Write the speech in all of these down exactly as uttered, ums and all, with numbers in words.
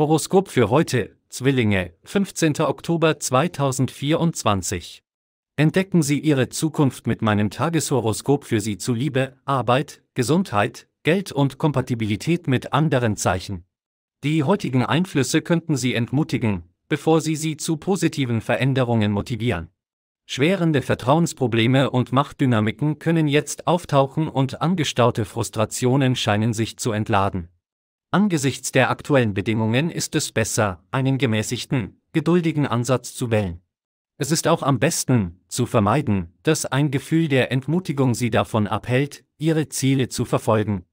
Horoskop für heute, Zwillinge, fünfzehnter Oktober zweitausendvierundzwanzig. Entdecken Sie Ihre Zukunft mit meinem Tageshoroskop für Sie zu Liebe, Arbeit, Gesundheit, Geld und Kompatibilität mit anderen Zeichen. Die heutigen Einflüsse könnten Sie entmutigen, bevor sie Sie zu positiven Veränderungen motivieren. Schwerende Vertrauensprobleme und Machtdynamiken können jetzt auftauchen und angestaute Frustrationen scheinen sich zu entladen. Angesichts der aktuellen Bedingungen ist es besser, einen gemäßigten, geduldigen Ansatz zu wählen. Es ist auch am besten, zu vermeiden, dass ein Gefühl der Entmutigung Sie davon abhält, Ihre Ziele zu verfolgen.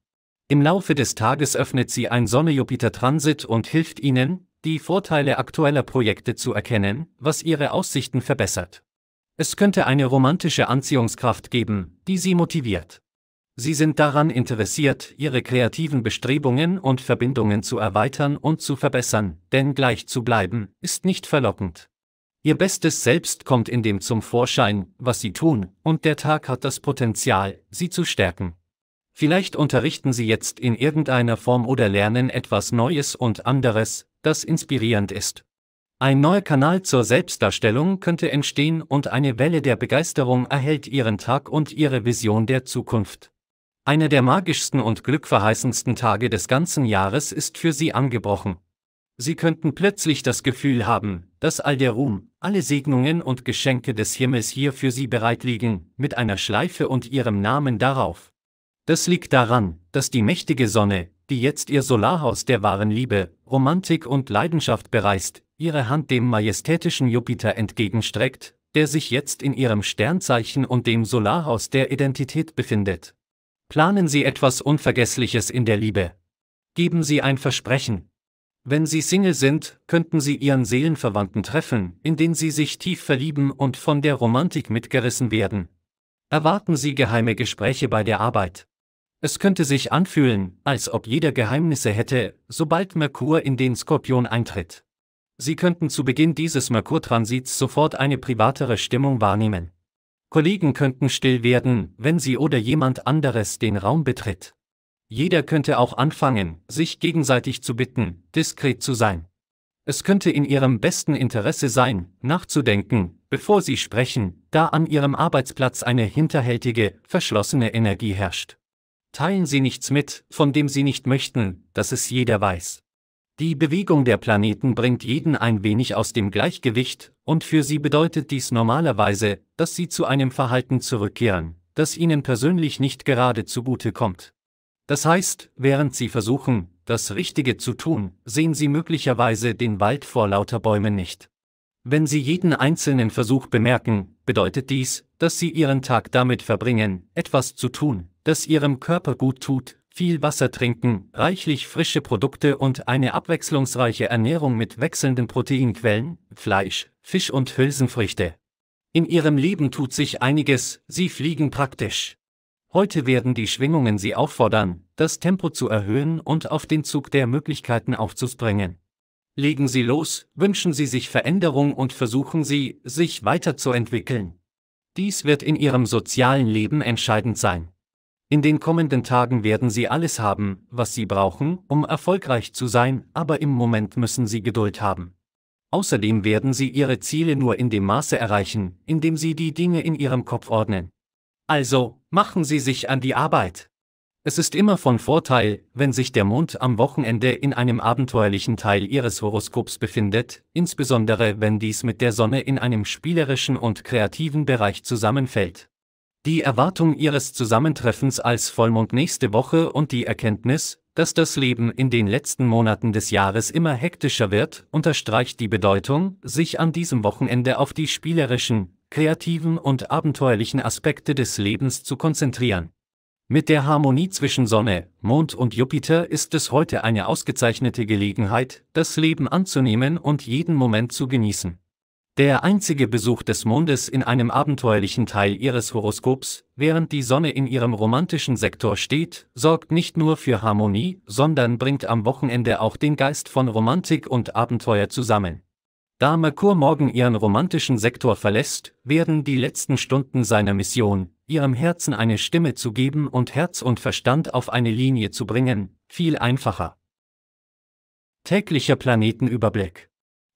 Im Laufe des Tages öffnet Sie ein Sonne-Jupiter-Transit und hilft Ihnen, die Vorteile aktueller Projekte zu erkennen, was Ihre Aussichten verbessert. Es könnte eine romantische Anziehungskraft geben, die Sie motiviert. Sie sind daran interessiert, Ihre kreativen Bestrebungen und Verbindungen zu erweitern und zu verbessern, denn gleich zu bleiben, ist nicht verlockend. Ihr bestes Selbst kommt in dem zum Vorschein, was Sie tun, und der Tag hat das Potenzial, Sie zu stärken. Vielleicht unterrichten Sie jetzt in irgendeiner Form oder lernen etwas Neues und anderes, das inspirierend ist. Ein neuer Kanal zur Selbstdarstellung könnte entstehen und eine Welle der Begeisterung erhellt Ihren Tag und Ihre Vision der Zukunft. Einer der magischsten und glückverheißendsten Tage des ganzen Jahres ist für Sie angebrochen. Sie könnten plötzlich das Gefühl haben, dass all der Ruhm, alle Segnungen und Geschenke des Himmels hier für Sie bereitliegen, mit einer Schleife und Ihrem Namen darauf. Das liegt daran, dass die mächtige Sonne, die jetzt Ihr Solarhaus der wahren Liebe, Romantik und Leidenschaft bereist, Ihre Hand dem majestätischen Jupiter entgegenstreckt, der sich jetzt in Ihrem Sternzeichen und dem Solarhaus der Identität befindet. Planen Sie etwas Unvergessliches in der Liebe. Geben Sie ein Versprechen. Wenn Sie Single sind, könnten Sie Ihren Seelenverwandten treffen, in den Sie sich tief verlieben und von der Romantik mitgerissen werden. Erwarten Sie geheime Gespräche bei der Arbeit. Es könnte sich anfühlen, als ob jeder Geheimnisse hätte, sobald Merkur in den Skorpion eintritt. Sie könnten zu Beginn dieses Merkur-Transits sofort eine privatere Stimmung wahrnehmen. Kollegen könnten still werden, wenn Sie oder jemand anderes den Raum betritt. Jeder könnte auch anfangen, sich gegenseitig zu bitten, diskret zu sein. Es könnte in Ihrem besten Interesse sein, nachzudenken, bevor Sie sprechen, da an Ihrem Arbeitsplatz eine hinterhältige, verschlossene Energie herrscht. Teilen Sie nichts mit, von dem Sie nicht möchten, dass es jeder weiß. Die Bewegung der Planeten bringt jeden ein wenig aus dem Gleichgewicht, und für Sie bedeutet dies normalerweise, dass Sie zu einem Verhalten zurückkehren, das Ihnen persönlich nicht gerade zugute kommt. Das heißt, während Sie versuchen, das Richtige zu tun, sehen Sie möglicherweise den Wald vor lauter Bäumen nicht. Wenn Sie jeden einzelnen Versuch bemerken, bedeutet dies, dass Sie Ihren Tag damit verbringen, etwas zu tun, das Ihrem Körper gut tut. Viel Wasser trinken, reichlich frische Produkte und eine abwechslungsreiche Ernährung mit wechselnden Proteinquellen, Fleisch, Fisch und Hülsenfrüchte. In Ihrem Leben tut sich einiges, Sie fliegen praktisch. Heute werden die Schwingungen Sie auffordern, das Tempo zu erhöhen und auf den Zug der Möglichkeiten aufzuspringen. Legen Sie los, wünschen Sie sich Veränderung und versuchen Sie, sich weiterzuentwickeln. Dies wird in Ihrem sozialen Leben entscheidend sein. In den kommenden Tagen werden Sie alles haben, was Sie brauchen, um erfolgreich zu sein, aber im Moment müssen Sie Geduld haben. Außerdem werden Sie Ihre Ziele nur in dem Maße erreichen, in dem Sie die Dinge in Ihrem Kopf ordnen. Also, machen Sie sich an die Arbeit. Es ist immer von Vorteil, wenn sich der Mond am Wochenende in einem abenteuerlichen Teil Ihres Horoskops befindet, insbesondere wenn dies mit der Sonne in einem spielerischen und kreativen Bereich zusammenfällt. Die Erwartung Ihres Zusammentreffens als Vollmond nächste Woche und die Erkenntnis, dass das Leben in den letzten Monaten des Jahres immer hektischer wird, unterstreicht die Bedeutung, sich an diesem Wochenende auf die spielerischen, kreativen und abenteuerlichen Aspekte des Lebens zu konzentrieren. Mit der Harmonie zwischen Sonne, Mond und Jupiter ist es heute eine ausgezeichnete Gelegenheit, das Leben anzunehmen und jeden Moment zu genießen. Der einzige Besuch des Mondes in einem abenteuerlichen Teil Ihres Horoskops, während die Sonne in Ihrem romantischen Sektor steht, sorgt nicht nur für Harmonie, sondern bringt am Wochenende auch den Geist von Romantik und Abenteuer zusammen. Da Merkur morgen Ihren romantischen Sektor verlässt, werden die letzten Stunden seiner Mission, Ihrem Herzen eine Stimme zu geben und Herz und Verstand auf eine Linie zu bringen, viel einfacher. Täglicher Planetenüberblick.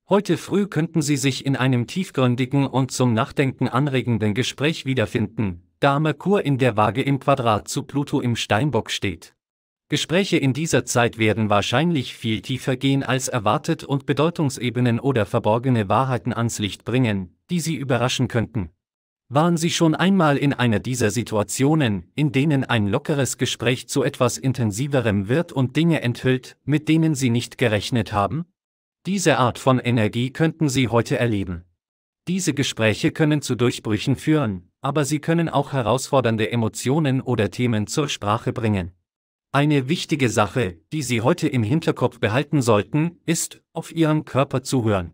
Heute früh könnten Sie sich in einem tiefgründigen und zum Nachdenken anregenden Gespräch wiederfinden, da Merkur in der Waage im Quadrat zu Pluto im Steinbock steht. Gespräche in dieser Zeit werden wahrscheinlich viel tiefer gehen als erwartet und Bedeutungsebenen oder verborgene Wahrheiten ans Licht bringen, die Sie überraschen könnten. Waren Sie schon einmal in einer dieser Situationen, in denen ein lockeres Gespräch zu etwas intensiverem wird und Dinge enthüllt, mit denen Sie nicht gerechnet haben? Diese Art von Energie könnten Sie heute erleben. Diese Gespräche können zu Durchbrüchen führen, aber sie können auch herausfordernde Emotionen oder Themen zur Sprache bringen. Eine wichtige Sache, die Sie heute im Hinterkopf behalten sollten, ist, auf Ihren Körper zu hören.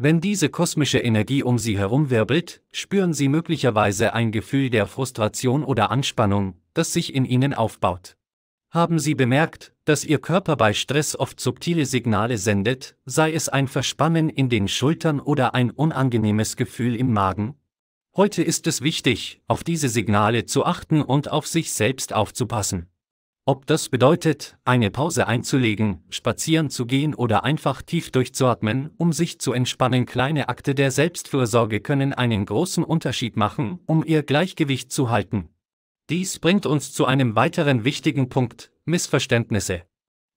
Wenn diese kosmische Energie um Sie herumwirbelt, spüren Sie möglicherweise ein Gefühl der Frustration oder Anspannung, das sich in Ihnen aufbaut. Haben Sie bemerkt, dass Ihr Körper bei Stress oft subtile Signale sendet, sei es ein Verspannen in den Schultern oder ein unangenehmes Gefühl im Magen? Heute ist es wichtig, auf diese Signale zu achten und auf sich selbst aufzupassen. Ob das bedeutet, eine Pause einzulegen, spazieren zu gehen oder einfach tief durchzuatmen, um sich zu entspannen, kleine Akte der Selbstfürsorge können einen großen Unterschied machen, um ihr Gleichgewicht zu halten. Dies bringt uns zu einem weiteren wichtigen Punkt: Missverständnisse.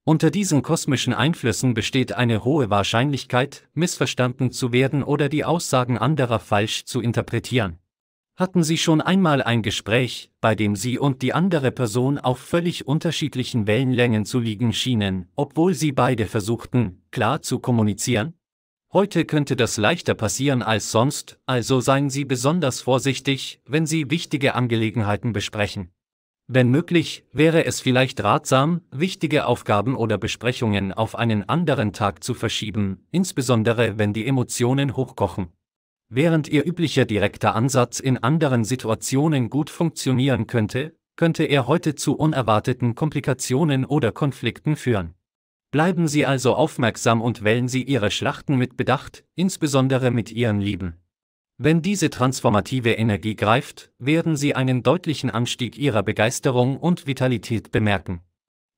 Unter diesen kosmischen Einflüssen besteht eine hohe Wahrscheinlichkeit, missverstanden zu werden oder die Aussagen anderer falsch zu interpretieren. Hatten Sie schon einmal ein Gespräch, bei dem Sie und die andere Person auf völlig unterschiedlichen Wellenlängen zu liegen schienen, obwohl Sie beide versuchten, klar zu kommunizieren? Heute könnte das leichter passieren als sonst, also seien Sie besonders vorsichtig, wenn Sie wichtige Angelegenheiten besprechen. Wenn möglich, wäre es vielleicht ratsam, wichtige Aufgaben oder Besprechungen auf einen anderen Tag zu verschieben, insbesondere wenn die Emotionen hochkochen. Während Ihr üblicher direkter Ansatz in anderen Situationen gut funktionieren könnte, könnte er heute zu unerwarteten Komplikationen oder Konflikten führen. Bleiben Sie also aufmerksam und wählen Sie Ihre Schlachten mit Bedacht, insbesondere mit Ihren Lieben. Wenn diese transformative Energie greift, werden Sie einen deutlichen Anstieg Ihrer Begeisterung und Vitalität bemerken.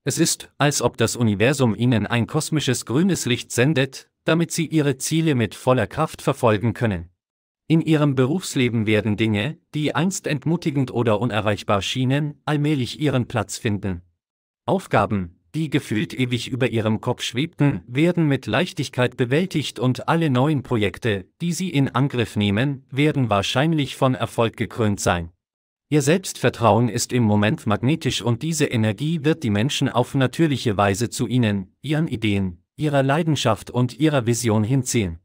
Es ist, als ob das Universum Ihnen ein kosmisches grünes Licht sendet, damit Sie Ihre Ziele mit voller Kraft verfolgen können. In Ihrem Berufsleben werden Dinge, die einst entmutigend oder unerreichbar schienen, allmählich ihren Platz finden. Aufgaben, die gefühlt ewig über Ihrem Kopf schwebten, werden mit Leichtigkeit bewältigt und alle neuen Projekte, die Sie in Angriff nehmen, werden wahrscheinlich von Erfolg gekrönt sein. Ihr Selbstvertrauen ist im Moment magnetisch und diese Energie wird die Menschen auf natürliche Weise zu Ihnen, Ihren Ideen, Ihrer Leidenschaft und Ihrer Vision hinziehen.